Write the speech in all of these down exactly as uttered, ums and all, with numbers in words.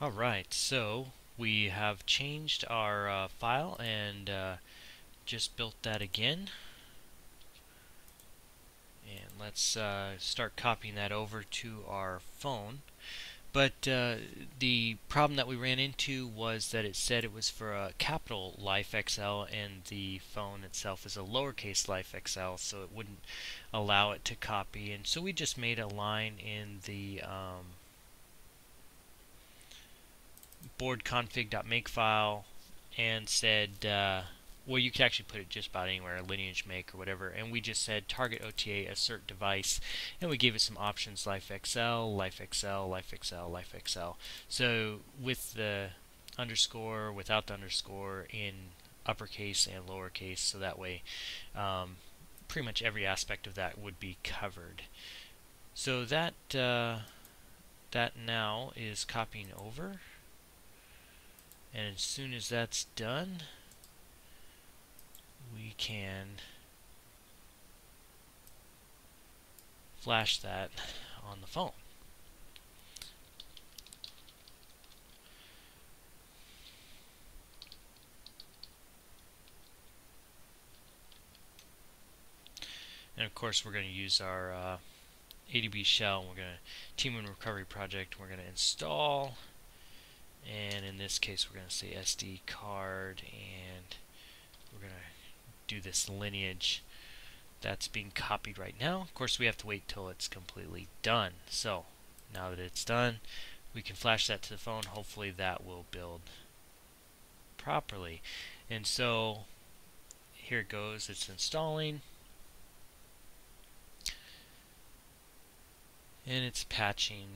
Alright, so we have changed our uh, file and uh, just built that again. And let's uh, start copying that over to our phone. But uh, the problem that we ran into was that it said it was for a capital Life X L and the phone itself is a lowercase Life X L, so it wouldn't allow it to copy. And so we just made a line in the um, board config.make file and said, uh, well, you could actually put it just about anywhere, lineage make or whatever, and we just said target O T A assert device, and we gave it some options, LifeXL, LifeXL, LifeXL, LifeXL. So with the underscore, without the underscore, in uppercase and lowercase, so that way um, pretty much every aspect of that would be covered. So that uh, that now is copying over, and as soon as that's done, we can flash that on the phone. And of course we're going to use our uh, A D B shell, and we're going to Team Win Recovery Project, we're going to install, and in this case we're going to say S D card, and we're going to do this lineage that's being copied right now. Of course we have to wait till it's completely done. So now that it's done, we can flash that to the phone. Hopefully that will build properly. And so here it goes, it's installing, and it's patching.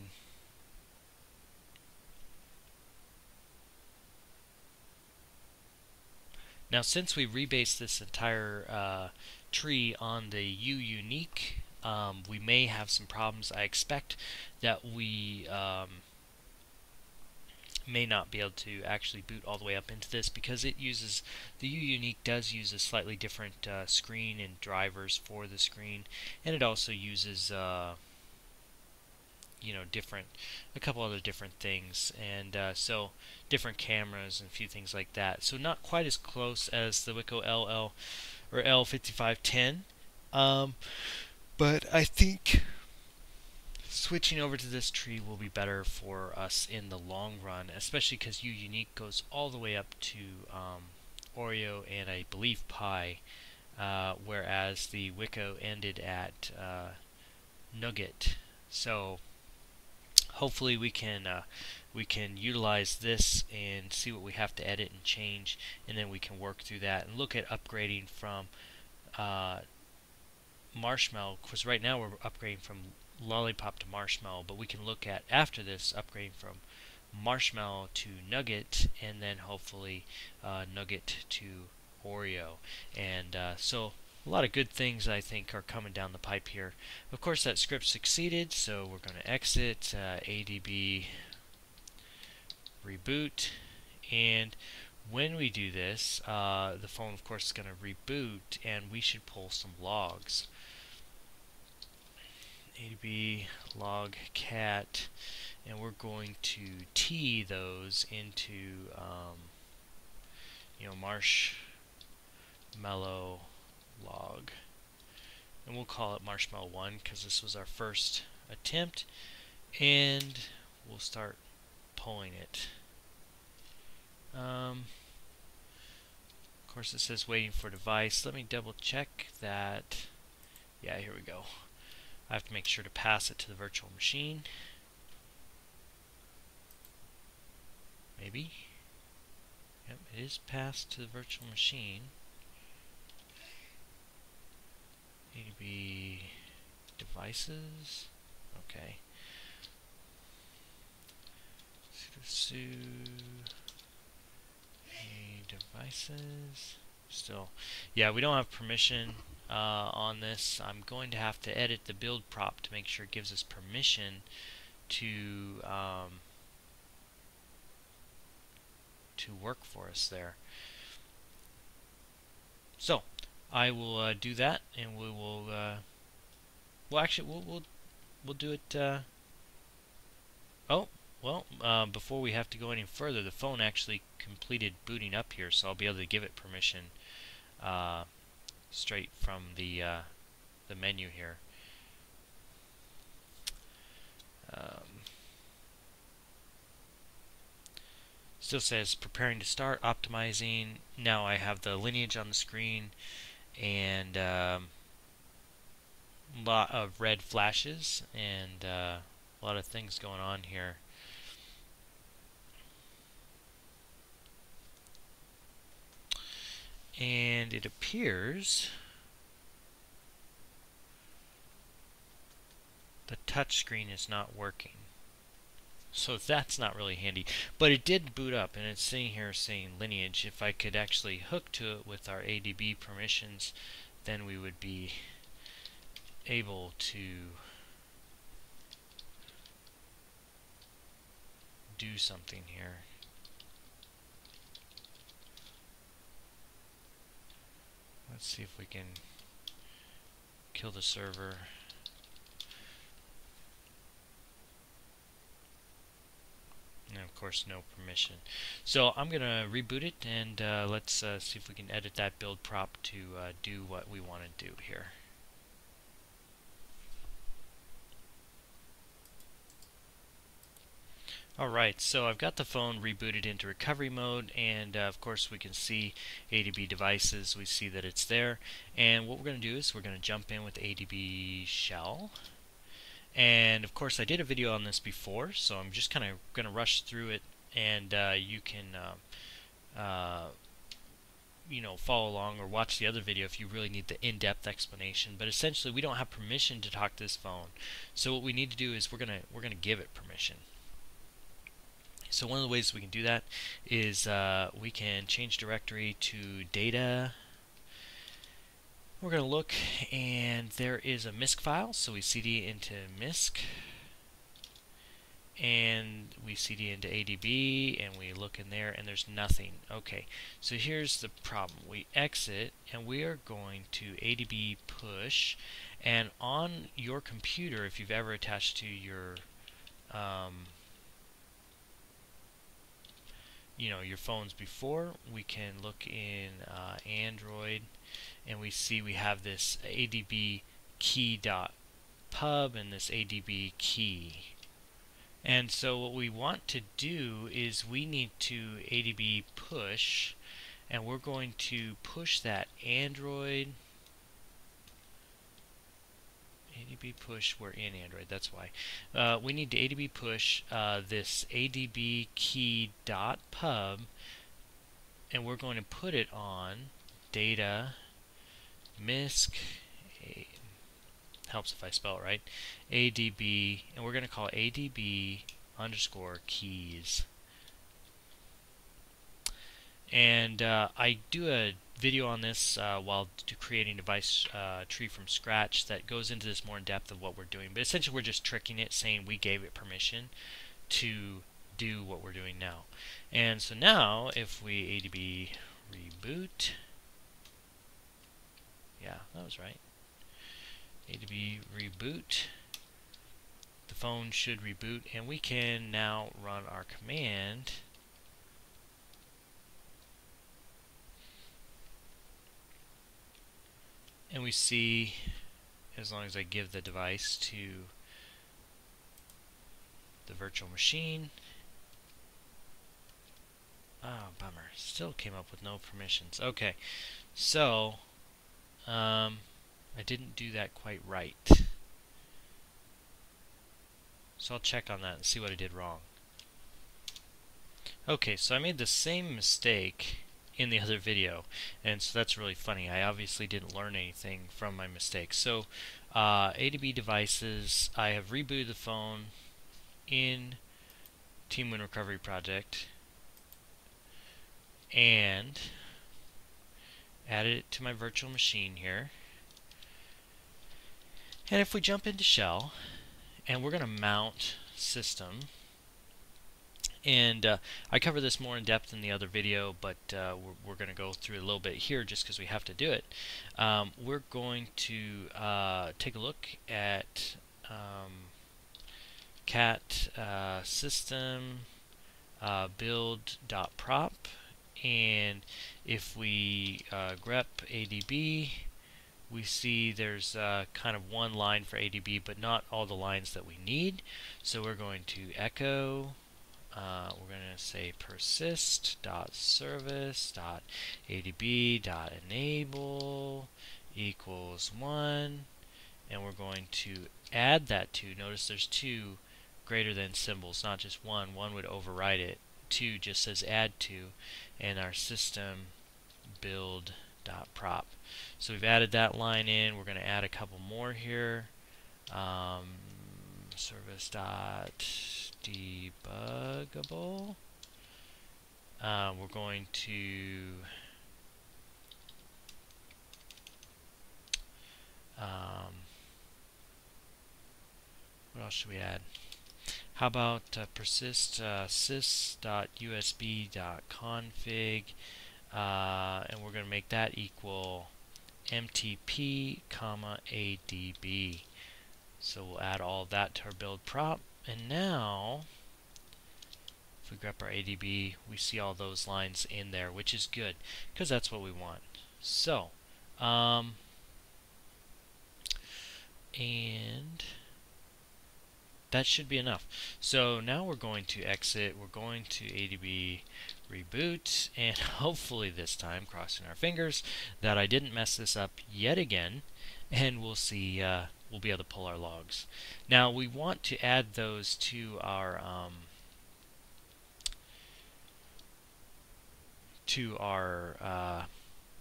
Now, since we rebased this entire uh, tree on the U-unique, um, we may have some problems. I expect that we um, may not be able to actually boot all the way up into this, because it uses, the U-unique does use a slightly different uh, screen and drivers for the screen, and it also uses uh, you know, different, a couple other different things, and uh, so different cameras and a few things like that. So not quite as close as the Wiko L L or L fifty-five ten, um, but I think switching over to this tree will be better for us in the long run, especially because U-unique goes all the way up to um, Oreo and I believe Pi, uh, whereas the Wiko ended at uh, Nugget. So hopefully we can uh, we can utilize this and see what we have to edit and change, and then we can work through that and look at upgrading from uh, Marshmallow, because right now we're upgrading from Lollipop to Marshmallow, but we can look at after this upgrading from Marshmallow to Nugget, and then hopefully uh, Nugget to Oreo. And uh, so a lot of good things, I think, are coming down the pipe here. Of course, that script succeeded, so we're going to exit, uh, A D B, reboot, and when we do this, uh, the phone, of course, is going to reboot, and we should pull some logs. A D B, logcat, and we're going to T those into, um, you know, Marshmallow log, and we'll call it Marshmallow one because this was our first attempt, and we'll start pulling it. Um, of course it says waiting for device. Let me double check that. Yeah, here we go. I have to make sure to pass it to the virtual machine. Maybe. Yep, it is passed to the virtual machine. A D B devices. Okay. Sudo devices. Still, yeah, we don't have permission uh, on this. I'm going to have to edit the build prop to make sure it gives us permission to um, to work for us there. So I will uh, do that, and we will. Uh, well, actually, we'll we'll we'll do it. Uh, oh, Well, uh, before we have to go any further, the phone actually completed booting up here, so I'll be able to give it permission uh, straight from the uh, the menu here. Um, still says preparing to start, optimizing. Now I have the lineage on the screen and um, a lot of red flashes and uh, a lot of things going on here. And it appears the touch screen is not working. So that's not really handy. But it did boot up, and it's sitting here saying lineage. If I could actually hook to it with our A D B permissions, then we would be able to do something here. Let's see if we can kill the server. And of course, no permission. So I'm going to reboot it, and uh, let's uh, see if we can edit that build prop to uh, do what we want to do here. Alright, so I've got the phone rebooted into recovery mode, and uh, of course we can see A D B devices. We see that it's there, and what we're going to do is we're going to jump in with A D B shell. And of course I did a video on this before, so I'm just kind of going to rush through it, and uh, you can uh, uh, you know, follow along or watch the other video if you really need the in-depth explanation. But essentially we don't have permission to talk to this phone, so what we need to do is we're going to we're going to give it permission. So one of the ways we can do that is uh, we can change directory to data. We're going to look, and there is a misc file, so we cd into misc, and we cd into A D B, and we look in there, and there's nothing. Okay, so here's the problem. We exit, and we are going to A D B push, and on your computer, if you've ever attached to your um, you know, your phones before, we can look in uh, Android, and we see we have this A D B key.pub and this A D B key. And so what we want to do is we need to A D B push, and we're going to push that Android. A D B push, we're in Android, that's why. Uh, we need to A D B push uh, this A D B key.pub, and we're going to put it on data misc, a, helps if I spell it right, A D B, and we're going to call A D B underscore keys. And uh, I do a video on this uh, while creating a device uh, tree from scratch that goes into this more in depth of what we're doing. But essentially we're just tricking it, saying we gave it permission to do what we're doing now. And so now if we A D B reboot, yeah, that was right, A D B reboot, the phone should reboot, and we can now run our command. And we see, as long as I give the device to the virtual machine, ah, oh, bummer, still came up with no permissions. Okay, so um, I didn't do that quite right. So I'll check on that and see what I did wrong. Okay, so I made the same mistake in the other video, and so that's really funny. I obviously didn't learn anything from my mistakes. So uh, A D B devices, I have rebooted the phone in Team Win Recovery Project and added it to my virtual machine here. And if we jump into shell, and we're going to mount system. And uh, I cover this more in depth in the other video, but uh, we're, we're going to go through a little bit here just because we have to do it. Um, we're going to uh, take a look at um, logcat uh, system uh, build.prop, and if we uh, grep adb, we see there's uh, kind of one line for adb, but not all the lines that we need. So we're going to echo, uh, we're going to say persist.service.adb.enable equals one, and we're going to add that to, notice there's two greater than symbols, not just one, one would override it, two just says add to, and our system build dot prop. So we've added that line in. We're going to add a couple more here. Um, service dot debuggable. Uh, we're going to um, what else should we add? How about uh, persist uh, sys.usb.config, uh, and we're going to make that equal mtp comma adb. So we'll add all of that to our build prop, and now if we grep our adb, we see all those lines in there, which is good because that's what we want. So, um, and that should be enough. So now we're going to exit, we're going to adb reboot, and hopefully this time, crossing our fingers, that I didn't mess this up yet again, and we'll see, uh, we'll be able to pull our logs. Now we want to add those to our um, to our uh,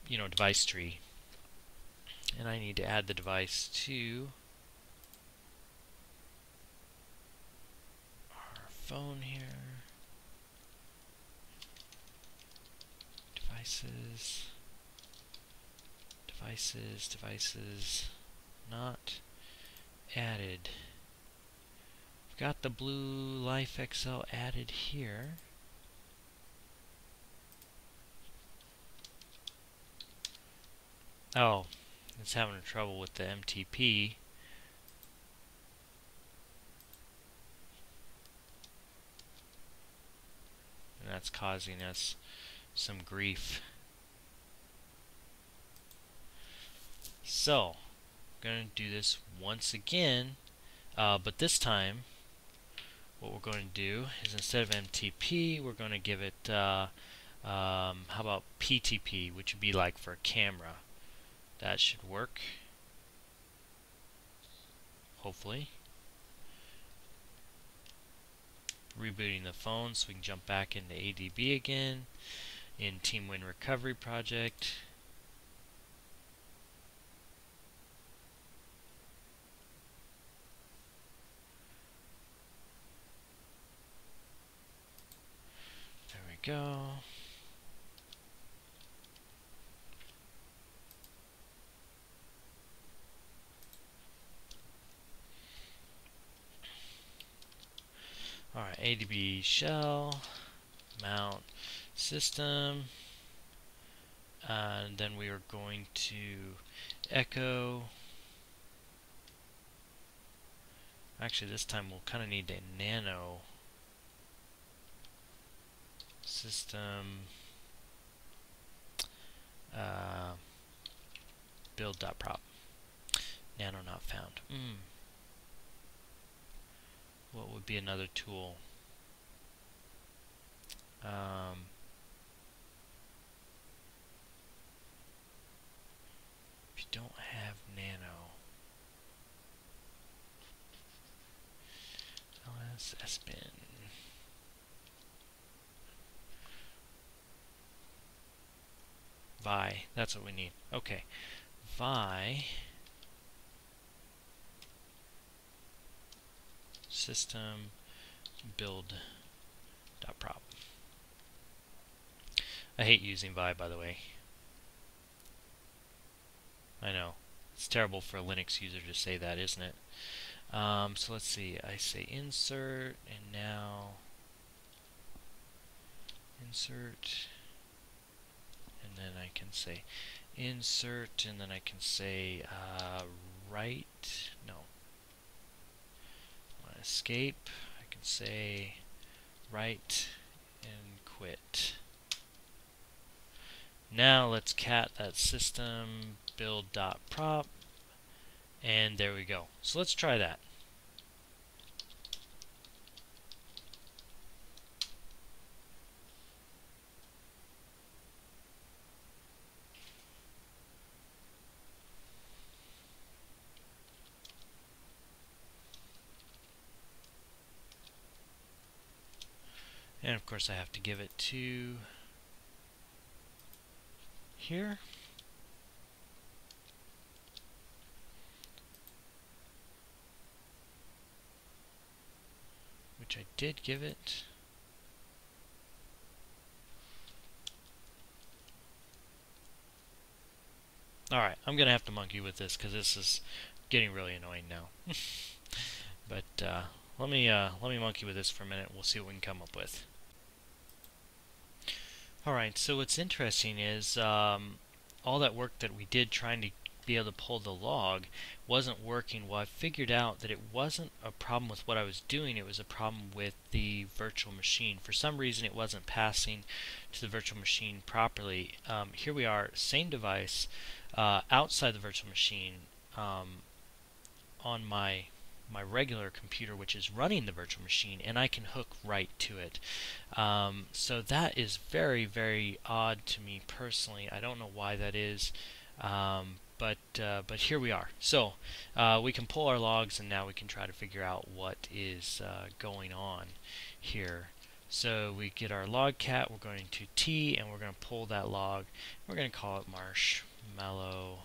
you know, device tree, and I need to add the device to phone here, devices, devices, devices, not added. We've got the Blu Life X L added here. Oh, it's having trouble with the M T P. That's causing us some grief. So, I'm going to do this once again, uh, but this time what we're going to do is instead of M T P, we're going to give it, uh, um, how about P T P, which would be like for a camera. That should work, hopefully. Rebooting the phone so we can jump back into adb again in Team Win Recovery Project. There we go. Alright, adb shell mount system, uh, and then we are going to echo. Actually, this time we'll kind of need a nano system uh, build.prop. Nano not found. Mm. What would be another tool? Um, if you don't have nano, ls sbin. Vi, that's what we need. Okay, Vi. System build dot prop. I hate using Vi, by the way. I know it's terrible for a Linux user to say that, isn't it? Um, so let's see. I say insert, and now insert, and then I can say insert, and then I can say uh, right. No. escape, I can say right and quit. Now let's cat that system build.prop, and there we go. So let's try that. And of course I have to give it to here. Which I did give it. Alright, I'm going to have to monkey with this because this is getting really annoying now. But uh, let me uh, let me monkey with this for a minute. We'll see what we can come up with. Alright, so what's interesting is um, all that work that we did trying to be able to pull the log wasn't working. Well, I figured out that it wasn't a problem with what I was doing, it was a problem with the virtual machine. For some reason it wasn't passing to the virtual machine properly. Um, here we are, same device, uh, outside the virtual machine um, on my my regular computer, which is running the virtual machine, and I can hook right to it. Um, so that is very, very odd to me personally. I don't know why that is, um, but uh, but here we are. So uh, we can pull our logs, and now we can try to figure out what is uh, going on here. So we get our logcat, we're going to T, and we're going to pull that log. We're going to call it Marshmallow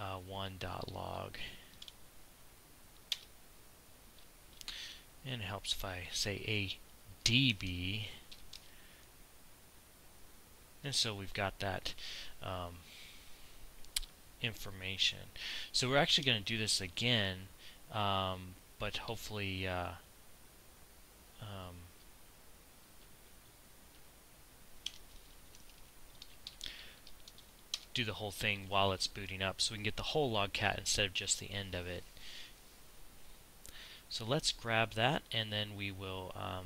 uh, one dot log. And it helps if I say A D B. And so we've got that um, information. So we're actually going to do this again, um, but hopefully uh, um, do the whole thing while it's booting up so we can get the whole logcat instead of just the end of it. So let's grab that, and then we will um,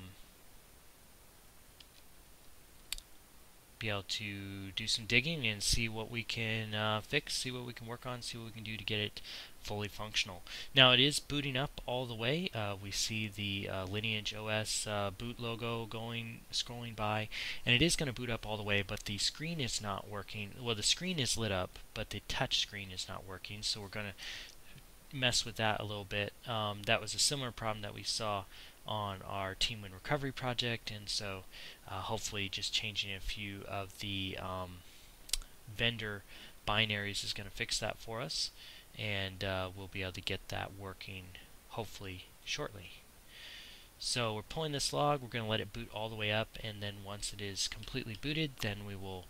be able to do some digging and see what we can uh, fix, see what we can work on, see what we can do to get it fully functional. Now it is booting up all the way. Uh, we see the uh, LineageOS uh, boot logo going scrolling by, and it is going to boot up all the way, but the screen is not working. Well, the screen is lit up, but the touch screen is not working, so we're going to mess with that a little bit. Um, that was a similar problem that we saw on our Team Win Recovery Project, and so uh, hopefully just changing a few of the um, vendor binaries is going to fix that for us, and uh, we'll be able to get that working hopefully shortly. So we're pulling this log, we're going to let it boot all the way up, and then once it is completely booted, then we will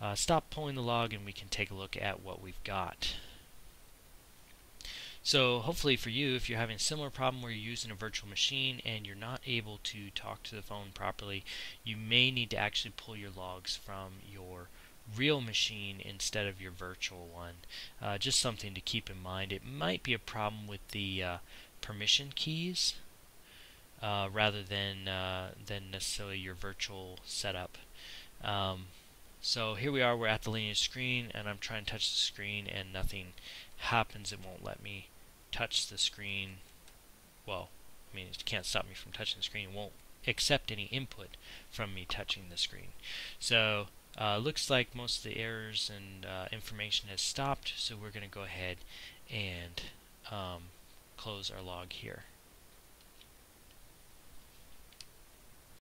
uh, stop pulling the log and we can take a look at what we've got. So hopefully for you, if you're having a similar problem where you're using a virtual machine and you're not able to talk to the phone properly, you may need to actually pull your logs from your real machine instead of your virtual one. Uh, just something to keep in mind. It might be a problem with the uh, permission keys uh, rather than, uh, than necessarily your virtual setup. Um, so here we are, we're at the lineage screen, and I'm trying to touch the screen and nothing happens. It won't let me touch the screen. Well, I mean, it can't stop me from touching the screen. It won't accept any input from me touching the screen. So uh, looks like most of the errors and uh, information has stopped, so we're going to go ahead and um, close our log here.